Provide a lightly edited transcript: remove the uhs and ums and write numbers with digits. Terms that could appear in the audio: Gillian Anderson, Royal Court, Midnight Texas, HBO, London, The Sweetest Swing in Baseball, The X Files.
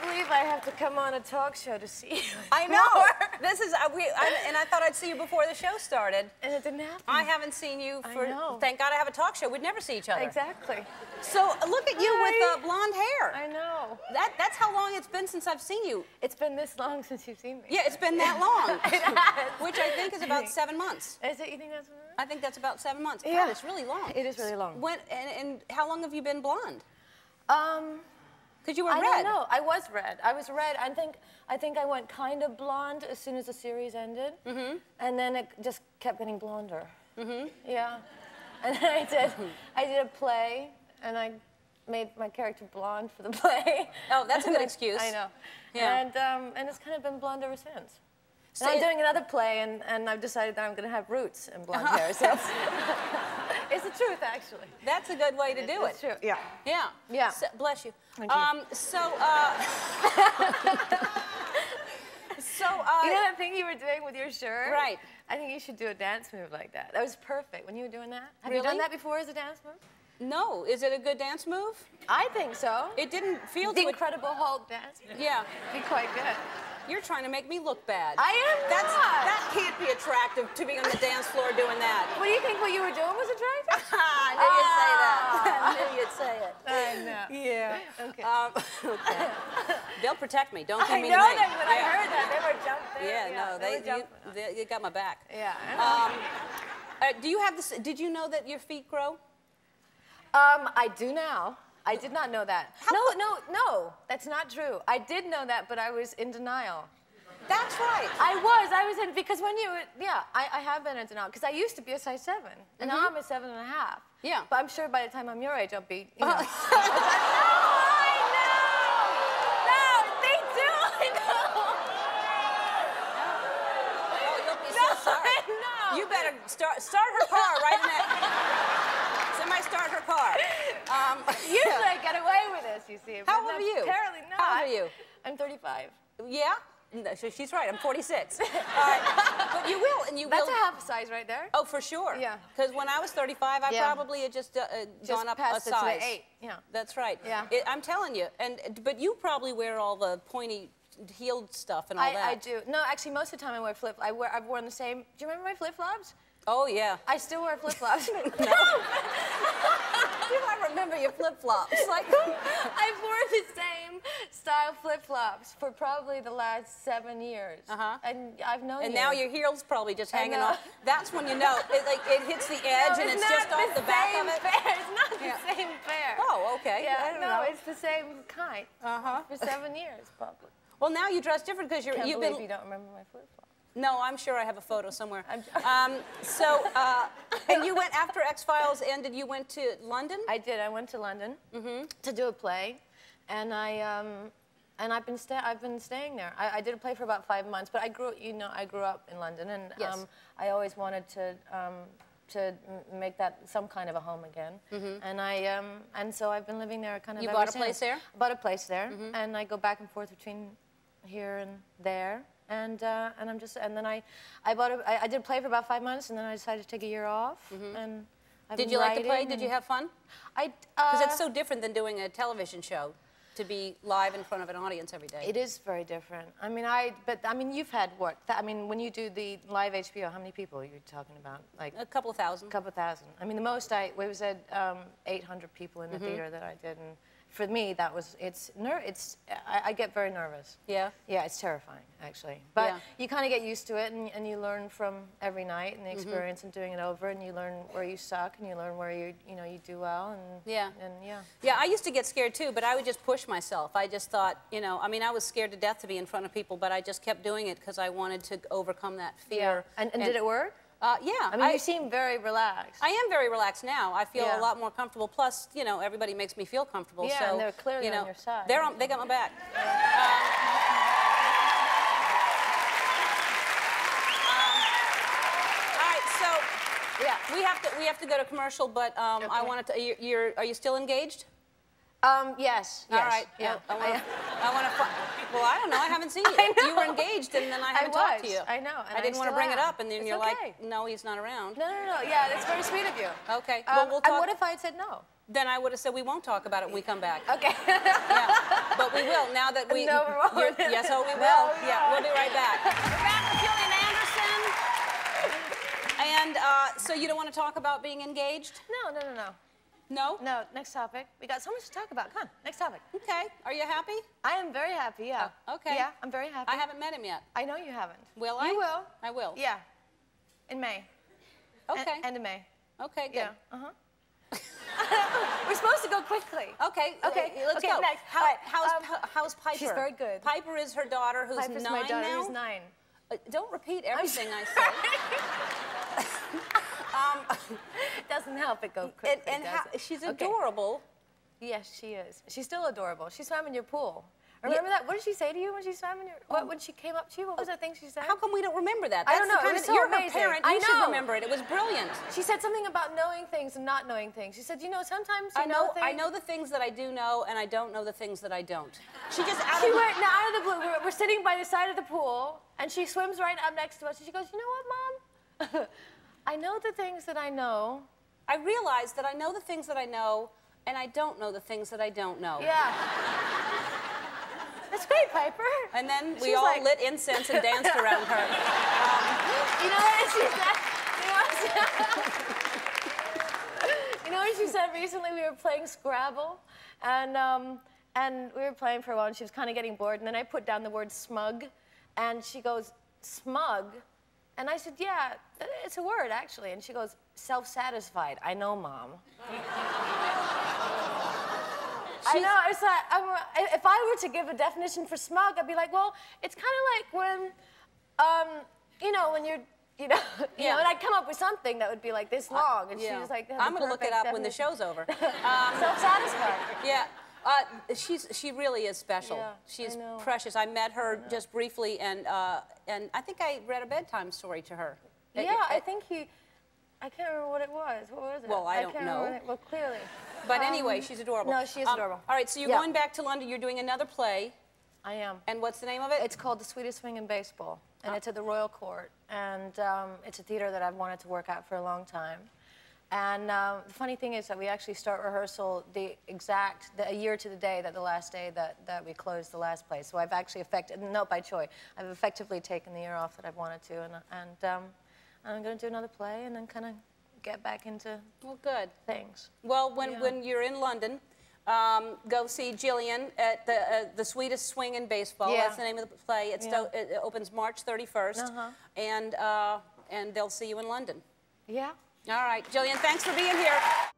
can't believe I have to come on a talk show to see you. I know. This is, and I thought I'd see you before the show started. And it didn't happen. I haven't seen you for, thank God I have a talk show. We'd never see each other. Exactly. So look at you with blonde hair. I know. That's how long it's been since I've seen you. It's been this long since you've seen me. Yeah, it's been that long. It has. Which I think is about 7 months. Is it? You think that's what it is? I think that's about 7 months. Yeah. God, it's really long. It is really long. When, and how long have you been blonde? Because you were red. I don't know. I was red. I was red. I think I went kind of blonde as soon as the series ended. Mm-hmm. And then it just kept getting blonder. Mm-hmm. Yeah. And then I did a play, and I made my character blonde for the play. Oh, that's a good excuse. I know. Yeah. And it's kind of been blonde ever since. So I'm doing another play, and I've decided that I'm going to have roots and blonde hair. So it's the truth, actually. That's a good way to do it. It's true. Yeah. Yeah. Yeah. So, bless you. Thank you. You know that thing you were doing with your shirt? Right. I think you should do a dance move like that. That was perfect when you were doing that. Have you done that before as a dance move? No. Is it a good dance move? I think so. It didn't feel the Incredible Hulk dance move. Yeah. It'd be quite good. You're trying to make me look bad. I am not. That can't be attractive to be on the dance floor doing that. What do you think what you were doing was attractive? I knew you'd say that. I knew you'd say it. I know. Yeah. Okay. Okay. They'll protect me. Don't give me the name. I know that when I heard that, they were jumping. Yeah, no, they got my back. Yeah. Do you have this? Did you know that your feet grow? I do now. I did not know that. No, that's not true. I did know that, but I was in denial. That's right. I was in, because when you, I have been in denial, because I used to be a size 7, and now I'm a 7.5. Yeah. But I'm sure by the time I'm your age, I'll be, you know. I know! No, they do, I know! Oh, you'll be so sorry. I know. You better start her car right now. Somebody start her car. Usually I get away with this, you see. How old are you? Apparently not. How old are you? I'm 35. Yeah? No, she's right. I'm 46. All right. But you will, and you will. That's a half size right there. Oh, for sure. Yeah. Because when I was 35, I probably had just gone up a size. 8. Yeah. That's right. Yeah. I'm telling you. But you probably wear all the pointy heeled stuff and all that. I do. No, actually, most of the time I wear I've worn the same. Do you remember my flip flops? Oh, yeah. I still wear flip-flops. No! Do I remember your flip-flops? Like, I've worn the same style flip-flops for probably the last 7 years. Uh-huh. And I've known you. And now your heel's probably just hanging off. That's when you know. It hits the edge and it's just off the back of it. It's not the same pair. Oh, okay. Yeah, I don't know. It's the same kind. Uh-huh. For 7 years, probably. Well, now you dress different because you've been... I can't believe you don't remember my flip-flops. No, I'm sure I have a photo somewhere. And you went, after X Files ended, you went to London? I did. I went to London to do a play, and I've been staying there. I did a play for about 5 months, but I grew up in London, and I always wanted to make that some kind of a home again. And so I've been living there kind of ever since. You bought a place there? Bought a place there, and I go back and forth between here and there. And I'm just, and then I did play for about 5 months, and then I decided to take a year off. And I've did you like to play? Did you have fun? Because it's so different than doing a television show, to be live in front of an audience every day. It is very different. I mean, you've had work. I mean, when you do the live HBO, how many people are you talking about? Like a couple thousand. A couple thousand. I mean, the most it was at 800 people in the theater that I did. And for me, that was, I get very nervous. Yeah? Yeah, it's terrifying, actually. But you kind of get used to it, and you learn from every night and the experience and doing it over, and you learn where you suck, and you learn where you do well, and Yeah, I used to get scared too, but I would just push myself. I just thought, you know, I mean, I was scared to death to be in front of people, but I just kept doing it because I wanted to overcome that fear. Yeah. And did it work? Yeah. I mean, you seem very relaxed. I am very relaxed now. I feel a lot more comfortable. Plus, you know, everybody makes me feel comfortable. Yeah, so, and they're clearly on your side. They got my back. All right, so we have to go to commercial, but okay. I wanted to. Are you still engaged? Yes. All right. Yeah. Well, I don't know. I haven't seen you. You were engaged, and then I haven't talked to you. I know. And I didn't want to bring it up, and then you're like, no, he's not around. No. Yeah, that's very sweet of you. Okay. Well, we'll talk. And what if I had said no? Then I would have said, we won't talk about it when we come back. Okay. Yeah. But we will, now that we... No, we won't. Yes, oh, we will. No, we yeah, won't. We'll be right back. We're back with Gillian Anderson. And so you don't want to talk about being engaged? No, no, no, no. No? No, next topic. We got so much to talk about. Come on, next topic. Okay. Are you happy? I am very happy, yeah. Oh, okay. Yeah, I'm very happy. I haven't met him yet. I know you haven't. Will I? You will. I will. Yeah. In May. Okay. End of May. Okay, good. Yeah. We're supposed to go quickly. Okay. Okay. Let's go. Next. How's Piper? She's very good. Piper is her daughter, who's Piper's 9 my daughter now. Who's 9. Don't repeat everything I say. It doesn't help it go quickly. She's adorable. Okay. Yes, she is. She's still adorable. She swam in your pool. Remember that? What did she say to you when she swam in your? What when she came up to you? What was that thing she said? How come we don't remember that? That's I don't know. It was so amazing. You're her parent. You should remember it. It was brilliant. She said something about knowing things and not knowing things. She said, you know, sometimes you know things. I know the things that I do know, and I don't know the things that I don't. She just out of the blue. We're sitting by the side of the pool, and she swims right up next to us, and she goes, you know what, Mom? I know the things that I know. I realize that I know the things that I know, and I don't know the things that I don't know. Yeah. That's great, Piper. And then we all like... lit incense and danced around her. You know what she said? You know what she said recently? We were playing Scrabble, and we were playing for a while, and she was kind of getting bored, and then I put down the word smug, and she goes, smug? And I said, yeah, it's a word, actually. And she goes, self-satisfied. I know, Mom. I know, it's like, if I were to give a definition for smug, I'd be like, well, it's kind of like when, you know, when you're, you know, and I'd come up with something that would be like this long, and she was like, I'm gonna look it up when the show's over. Self-satisfied. Yeah, she really is special. Yeah, she's precious. I met her just briefly, and I think I read a bedtime story to her. Yeah, I think he. I can't remember what it was. What was it? Well, I don't know. Well, clearly. But anyway, she's adorable. No, she is adorable. All right, so you're going back to London. You're doing another play. I am. And what's the name of it? It's called The Sweetest Swing in Baseball, and it's at the Royal Court. And it's a theater that I've wanted to work at for a long time. And the funny thing is that we actually start rehearsal the exact, a year to the day that the last day that we closed the last play. So I've actually not by choice, I've effectively taken the year off that I've wanted to. I'm going to do another play and then kind of get back into things. Well, when you're in London, go see Gillian at The Sweetest Swing in Baseball. Yeah. That's the name of the play. It opens March 31st, and they'll see you in London. Yeah. All right, Gillian, thanks for being here.